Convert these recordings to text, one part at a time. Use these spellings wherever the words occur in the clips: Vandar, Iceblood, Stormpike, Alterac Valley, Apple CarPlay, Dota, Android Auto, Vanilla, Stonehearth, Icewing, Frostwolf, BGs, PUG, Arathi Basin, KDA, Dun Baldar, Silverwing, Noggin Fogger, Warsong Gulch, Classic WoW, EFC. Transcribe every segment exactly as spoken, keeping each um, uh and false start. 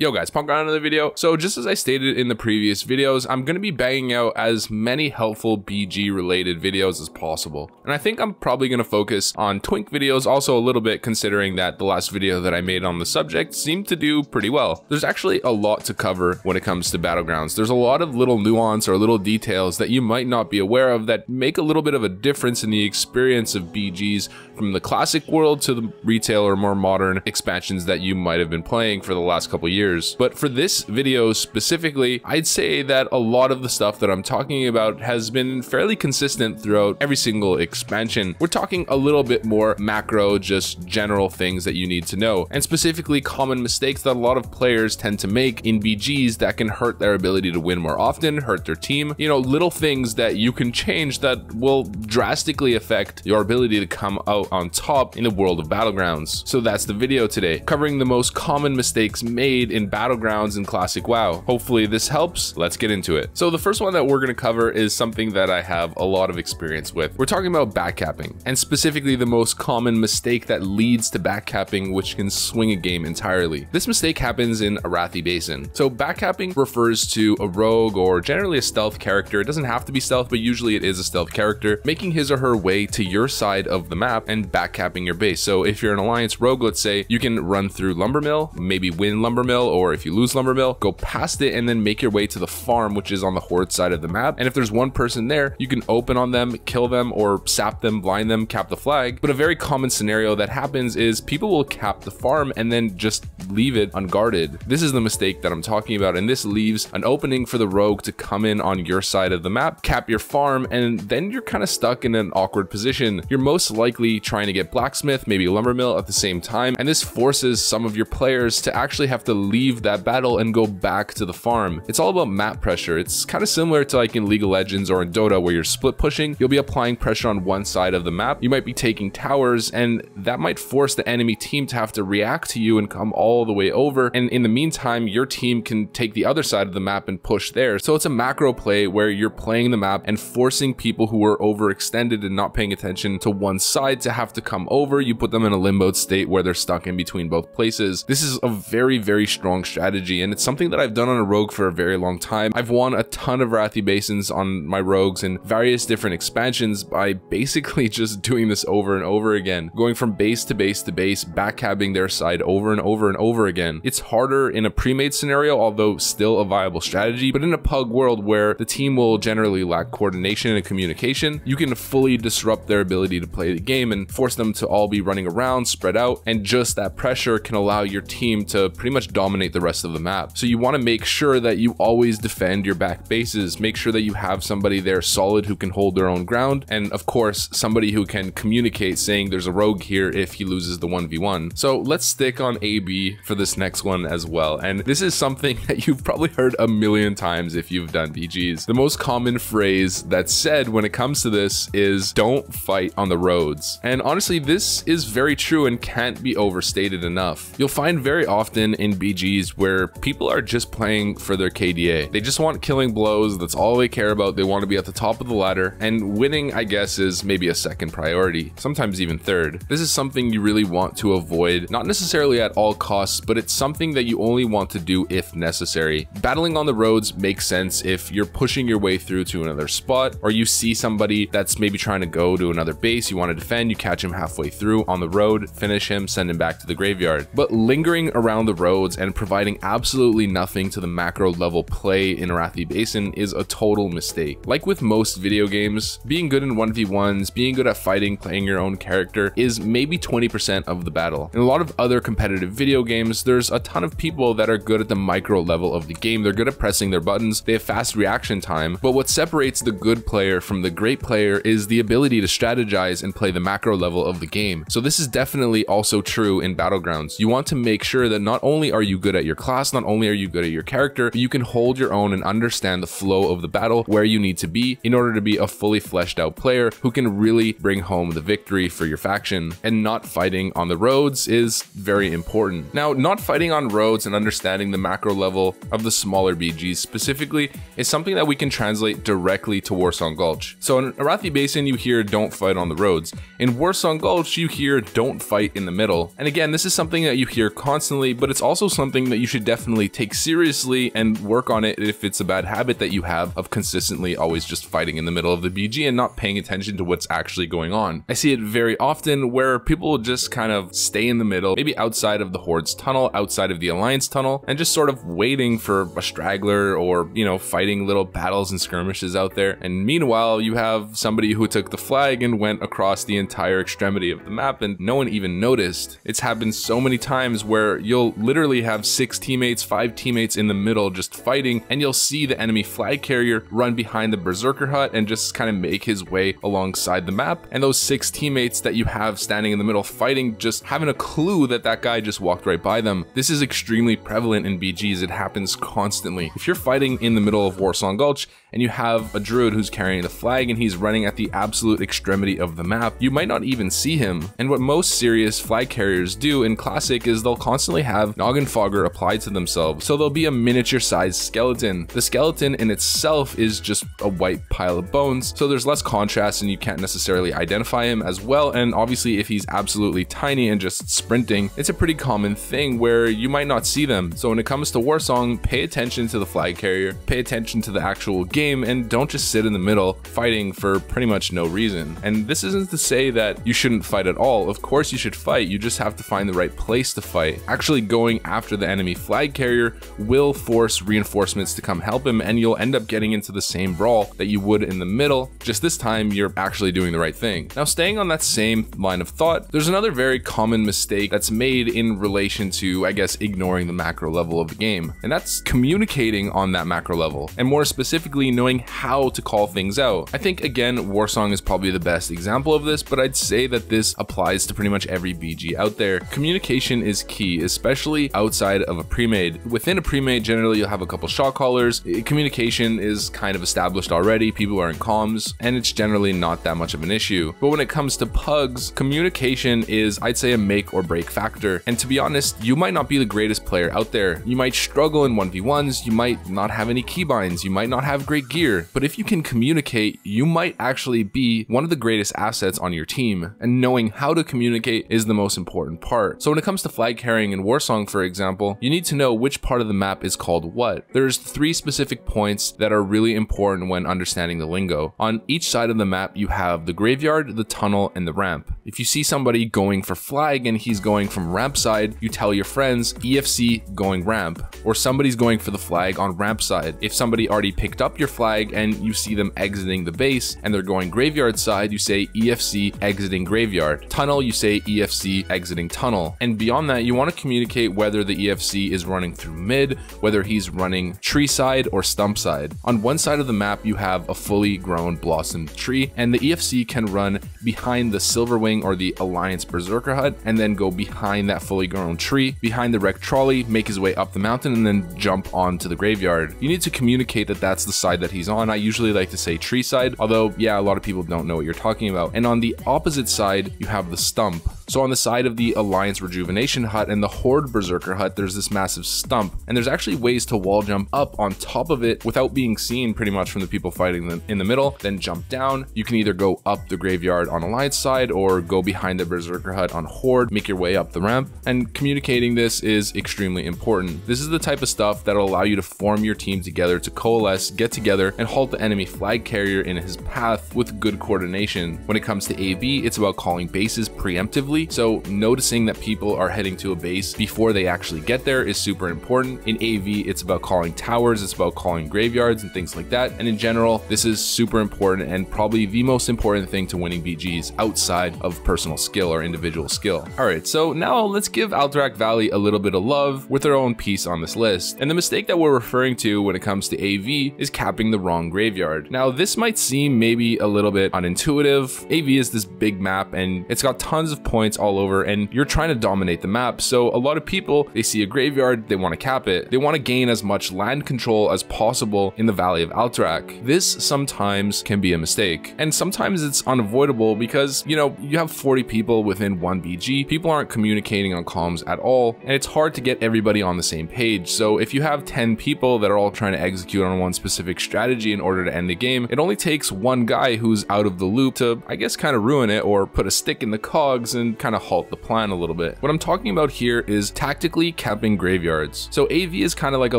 Yo guys, Punk on another video. So just as I stated in the previous videos, I'm going to be banging out as many helpful B G related videos as possible. And I think I'm probably going to focus on twink videos also a little bit, considering that the last video that I made on the subject seemed to do pretty well. There's actually a lot to cover when it comes to Battlegrounds. There's a lot of little nuance or little details that you might not be aware of that make a little bit of a difference in the experience of B Gs from the classic world to the retail or more modern expansions that you might have been playing for the last couple years. But for this video specifically, I'd say that a lot of the stuff that I'm talking about has been fairly consistent throughout every single expansion. We're talking a little bit more macro, just general things that you need to know, and specifically common mistakes that a lot of players tend to make in B Gs that can hurt their ability to win more often, hurt their team, you know, little things that you can change that will drastically affect your ability to come out on top in the world of Battlegrounds. So that's the video today, covering the most common mistakes made in Battlegrounds and Classic WoW. Hopefully this helps. Let's get into it. So the first one that we're going to cover is something that I have a lot of experience with. We're talking about backcapping, and specifically the most common mistake that leads to backcapping, which can swing a game entirely. This mistake happens in Arathi Basin. So backcapping refers to a rogue or generally a stealth character. It doesn't have to be stealth, but usually it is a stealth character making his or her way to your side of the map and backcapping your base. So if you're an Alliance rogue, let's say, you can run through Lumbermill, maybe win Lumbermill, or if you lose Lumbermill, go past it and then make your way to the farm, which is on the Horde side of the map. And if there's one person there, you can open on them, kill them, or sap them, blind them, cap the flag. But a very common scenario that happens is people will cap the farm and then just leave it unguarded. This is the mistake that I'm talking about, and this leaves an opening for the rogue to come in on your side of the map, cap your farm, and then you're kind of stuck in an awkward position. You're most likely trying to get Blacksmith, maybe Lumbermill at the same time, and this forces some of your players to actually have to leave leave that battle and go back to the farm. It's all about map pressure. It's kind of similar to like in League of Legends or in Dota, where you're split pushing. You'll be applying pressure on one side of the map. You might be taking towers, and that might force the enemy team to have to react to you and come all the way over. And in the meantime, your team can take the other side of the map and push there. So it's a macro play where you're playing the map and forcing people who are overextended and not paying attention to one side to have to come over. You put them in a limboed state where they're stuck in between both places. This is a very, very strong Strong strategy, and it's something that I've done on a rogue for a very long time. I've won a ton of Arathi Basins on my rogues and various different expansions by basically just doing this over and over again, going from base to base to base, backcapping their side over and over and over again. It's harder in a pre-made scenario, although still a viable strategy, but in a pug world where the team will generally lack coordination and communication, you can fully disrupt their ability to play the game and force them to all be running around, spread out, and just that pressure can allow your team to pretty much dominate the rest of the map. So you want to make sure that you always defend your back bases, make sure that you have somebody there solid who can hold their own ground, and of course somebody who can communicate saying there's a rogue here if he loses the one v one. So let's stick on A B for this next one as well, and this is something that you've probably heard a million times if you've done B Gs. The most common phrase that's said when it comes to this is don't fight on the roads, and honestly this is very true and can't be overstated enough. You'll find very often in B Gs where people are just playing for their K D A. They just want killing blows. That's all they care about. They want to be at the top of the ladder, and winning, I guess, is maybe a second priority, sometimes even third. This is something you really want to avoid, not necessarily at all costs, but it's something that you only want to do if necessary. Battling on the roads makes sense if you're pushing your way through to another spot, or you see somebody that's maybe trying to go to another base, you want to defend, you catch him halfway through on the road, finish him, send him back to the graveyard. But lingering around the roads and providing absolutely nothing to the macro level play in Arathi Basin is a total mistake. Like with most video games, being good in one v ones, being good at fighting, playing your own character is maybe twenty percent of the battle. In a lot of other competitive video games, there's a ton of people that are good at the micro level of the game. They're good at pressing their buttons, they have fast reaction time, but what separates the good player from the great player is the ability to strategize and play the macro level of the game. So this is definitely also true in Battlegrounds. You want to make sure that not only are you good at your class, not only are you good at your character, but you can hold your own and understand the flow of the battle, where you need to be in order to be a fully fleshed out player who can really bring home the victory for your faction. And not fighting on the roads is very important. Now, not fighting on roads and understanding the macro level of the smaller B Gs specifically is something that we can translate directly to Warsong Gulch. So in Arathi Basin, you hear don't fight on the roads. In Warsong Gulch, you hear don't fight in the middle. And again, this is something that you hear constantly, but it's also something something that you should definitely take seriously and work on it if it's a bad habit that you have of consistently always just fighting in the middle of the B G and not paying attention to what's actually going on. I see it very often where people will just kind of stay in the middle, maybe outside of the Horde's tunnel, outside of the Alliance tunnel, and just sort of waiting for a straggler or, you know, fighting little battles and skirmishes out there. And meanwhile, you have somebody who took the flag and went across the entire extremity of the map and no one even noticed. It's happened so many times where you'll literally have six teammates, five teammates in the middle just fighting, and you'll see the enemy flag carrier run behind the berserker hut and just kind of make his way alongside the map. And those six teammates that you have standing in the middle fighting just haven't a clue that that guy just walked right by them. This is extremely prevalent in B Gs. It happens constantly. If you're fighting in the middle of Warsong Gulch and you have a druid who's carrying the flag and he's running at the absolute extremity of the map, you might not even see him. And what most serious flag carriers do in Classic is they'll constantly have Noggin Fogger applied to themselves, so they'll be a miniature sized skeleton. The skeleton in itself is just a white pile of bones, so there's less contrast and you can't necessarily identify him as well. And obviously if he's absolutely tiny and just sprinting, it's a pretty common thing where you might not see them. So when it comes to Warsong, pay attention to the flag carrier, pay attention to the actual game, and don't just sit in the middle fighting for pretty much no reason. And this isn't to say that you shouldn't fight at all. Of course you should fight, you just have to find the right place to fight. Actually going after the enemy flag carrier will force reinforcements to come help him, and you'll end up getting into the same brawl that you would in the middle, just this time you're actually doing the right thing. Now, staying on that same line of thought, there's another very common mistake that's made in relation to, I guess, ignoring the macro level of the game, and that's communicating on that macro level, and more specifically knowing how to call things out. I think again Warsong is probably the best example of this, but I'd say that this applies to pretty much every B G out there. Communication is key, especially outside of a pre-made. Within a pre-made, generally you'll have a couple shot callers, communication is kind of established already, people are in comms, and it's generally not that much of an issue. But when it comes to pugs, communication is, I'd say, a make or break factor. And to be honest, you might not be the greatest player out there, you might struggle in one v ones, you might not have any keybinds, you might not have great gear, but if you can communicate, you might actually be one of the greatest assets on your team, and knowing how to communicate is the most important part. So when it comes to flag carrying in Warsong, for example, you need to know which part of the map is called what. There's three specific points that are really important when understanding the lingo. On each side of the map you have the graveyard, the tunnel, and the ramp. If you see somebody going for flag and he's going from ramp side, you tell your friends E F C going ramp, or somebody's going for the flag on ramp side. If somebody already picked up your flag and you see them exiting the base and they're going graveyard side, you say E F C exiting graveyard. Tunnel, you say E F C exiting tunnel. And beyond that, you want to communicate whether the E F C is running through mid, whether he's running tree side or stump side. On one side of the map you have a fully grown blossomed tree, and the E F C can run behind the Silverwing or the Alliance berserker hut and then go behind that fully grown tree, behind the wreck trolley, make his way up the mountain, and then jump onto the graveyard. You need to communicate that that's the side that he's on. I usually like to say tree side, although yeah, a lot of people don't know what you're talking about. And on the opposite side you have the stump. So on the side of the Alliance rejuvenation hut and the Horde berserker hut, there's this massive stump, and there's actually ways to wall jump up on top of it without being seen pretty much from the people fighting them in the middle, then jump down. You can either go up the graveyard on Alliance side or go behind the berserker hut on Horde, make your way up the ramp. And communicating this is extremely important. This is the type of stuff that'll allow you to form your team together, to coalesce, get together, and halt the enemy flag carrier in his path with good coordination. When it comes to A B, it's about calling bases preemptively, so noticing that people are heading to a base before they actually get there is super important. In A V, it's about calling towers, it's about calling graveyards and things like that. And in general, this is super important and probably the most important thing to winning B Gs outside of personal skill or individual skill. All right, so now let's give Alterac Valley a little bit of love with their own piece on this list. And the mistake that we're referring to when it comes to A V is capping the wrong graveyard. Now, this might seem maybe a little bit unintuitive. A V is this big map and it's got tons of points all over, and you're trying to dominate the map. So a lot of people, they see a graveyard, they want to cap it, they want to gain as much land control as possible in the Valley of Alterac. This sometimes can be a mistake, and sometimes it's unavoidable because, you know, you have forty people within one B G, people aren't communicating on comms at all, and it's hard to get everybody on the same page. So if you have ten people that are all trying to execute on one specific strategy in order to end the game, it only takes one guy who's out of the loop to, I guess, kind of ruin it or put a stick in the cogs and can kind of halt the plan a little bit. What I'm talking about here is tactically capping graveyards. So A V is kind of like a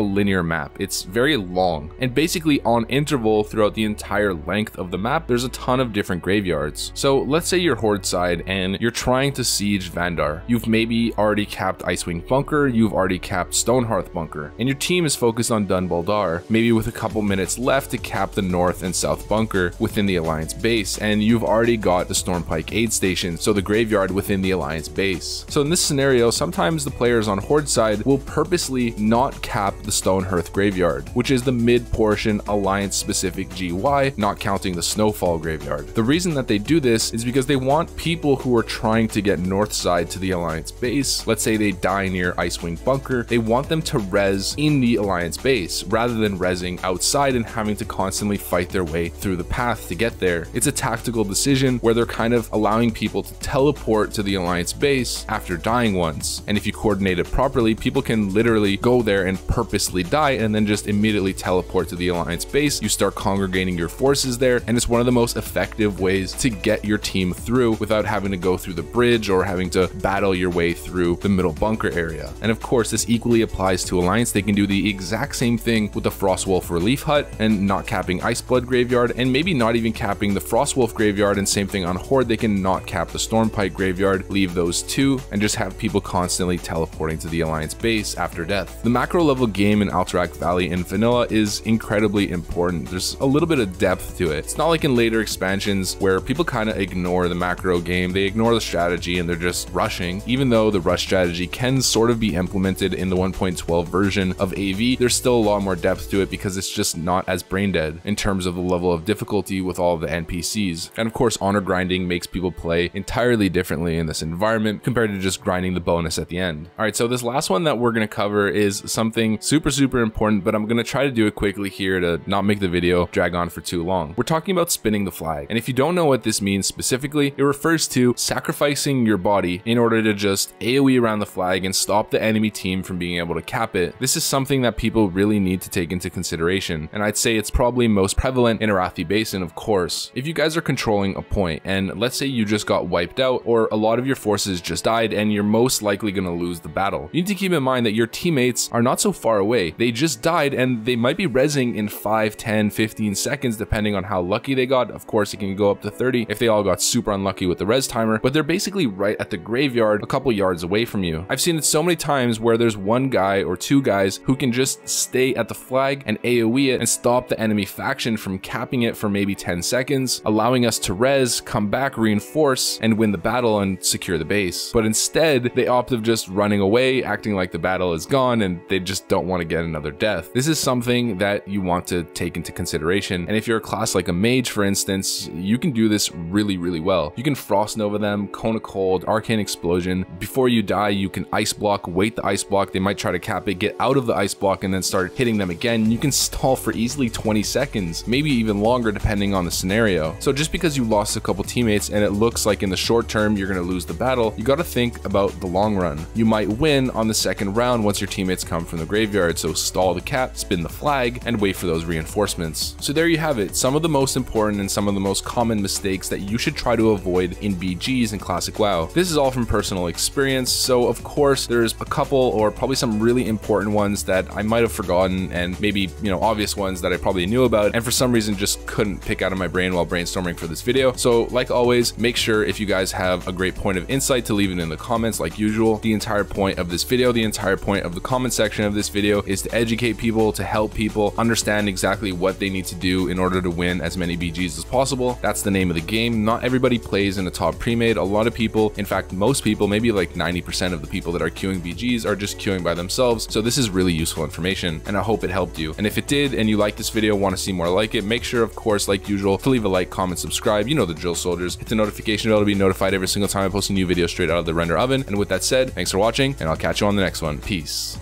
linear map. It's very long, and basically on interval throughout the entire length of the map, there's a ton of different graveyards. So let's say you're Horde side and you're trying to siege Vandar. You've maybe already capped Icewing Bunker, you've already capped Stonehearth Bunker, and your team is focused on Dun Baldar, maybe with a couple minutes left to cap the North and South Bunker within the Alliance base, and you've already got the Stormpike aid station, so the graveyard within the Alliance base. So in this scenario, sometimes the players on Horde side will purposely not cap the Stonehearth graveyard, which is the mid-portion Alliance-specific G Y, not counting the Snowfall graveyard. The reason that they do this is because they want people who are trying to get north side to the Alliance base, let's say they die near Icewing Bunker, they want them to res in the Alliance base, rather than resing outside and having to constantly fight their way through the path to get there. It's a tactical decision where they're kind of allowing people to teleport to the Alliance base after dying once, and if you coordinate it properly, people can literally go there and purposely die and then just immediately teleport to the Alliance base. You start congregating your forces there, and it's one of the most effective ways to get your team through without having to go through the bridge or having to battle your way through the middle bunker area. And of course, this equally applies to Alliance. They can do the exact same thing with the Frostwolf Relief Hut and not capping Iceblood Graveyard, and maybe not even capping the Frostwolf Graveyard, and same thing on Horde, they can not cap the Stormpike Graveyard, leave those two, and just have people constantly teleporting to the Alliance base after death. The macro level game in Alterac Valley in Vanilla is incredibly important. There's a little bit of depth to it. It's not like in later expansions where people kind of ignore the macro game, they ignore the strategy and they're just rushing. Even though the rush strategy can sort of be implemented in the one point twelve version of A V, there's still a lot more depth to it because it's just not as brain dead in terms of the level of difficulty with all of the N P Cs. And of course, honor grinding makes people play entirely differently in this environment compared to just grinding the bonus at the end. All right, so this last one that we're going to cover is something super, super important, but I'm going to try to do it quickly here to not make the video drag on for too long. We're talking about spinning the flag. And if you don't know what this means specifically, it refers to sacrificing your body in order to just AoE around the flag and stop the enemy team from being able to cap it. This is something that people really need to take into consideration, and I'd say it's probably most prevalent in Arathi Basin, of course. If you guys are controlling a point, and let's say you just got wiped out, or a lot of your forces just died, and you're most likely going to lose the battle, you need to keep in mind that your teammates are not so far away. They just died, and they might be rezzing in five, ten, fifteen seconds, depending on how lucky they got. Of course, it can go up to thirty if they all got super unlucky with the res timer, but they're basically right at the graveyard a couple yards away from you. I've seen it so many times where there's one guy or two guys who can just stay at the flag and AoE it and stop the enemy faction from capping it for maybe ten seconds, allowing us to res, come back, reinforce, and win the battle and secure the base. But instead, they opt of just running away, acting like the battle is gone, and they just don't want to get another death. This is something that you want to take into consideration, and if you're a class like a mage, for instance, you can do this really, really well. You can Frost Nova them, Cone of Cold, Arcane Explosion. Before you die, you can Ice Block, wait the Ice Block, they might try to cap it, get out of the Ice Block, and then start hitting them again. You can stall for easily twenty seconds, maybe even longer depending on the scenario. So just because you lost a couple teammates and it looks like in the short term you're going to lose the battle, you got to think about the long run. You might win on the second round once your teammates come from the graveyard, so stall the cap, spin the flag, and wait for those reinforcements. So there you have it, some of the most important and some of the most common mistakes that you should try to avoid in B Gs and Classic WoW. This is all from personal experience, so of course there's a couple or probably some really important ones that I might have forgotten, and maybe, you know, obvious ones that I probably knew about and for some reason just couldn't pick out of my brain while brainstorming for this video. So like always, make sure if you guys have a great point of insight to leave it in the comments like usual. The entire point of this video, the entire point of the comment section of this video is to educate people, to help people understand exactly what they need to do in order to win as many B Gs as possible. That's the name of the game. Not everybody plays in a top pre-made. A lot of people, in fact, most people, maybe like ninety percent of the people that are queuing B Gs are just queuing by themselves. So this is really useful information, and I hope it helped you. And if it did, and you like this video, want to see more like it, make sure, of course, like usual, to leave a like, comment, subscribe. You know the drill, soldiers. Hit the notification bell to be notified every single time I post a new video straight out of the render oven. And with that said, thanks for watching, and I'll catch you on the next one. Peace.